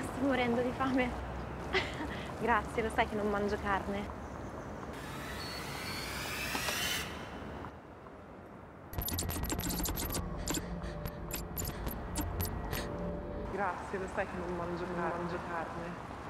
Sto morendo di fame. Grazie, lo sai che non mangio carne. Grazie, lo sai che non mangio carne.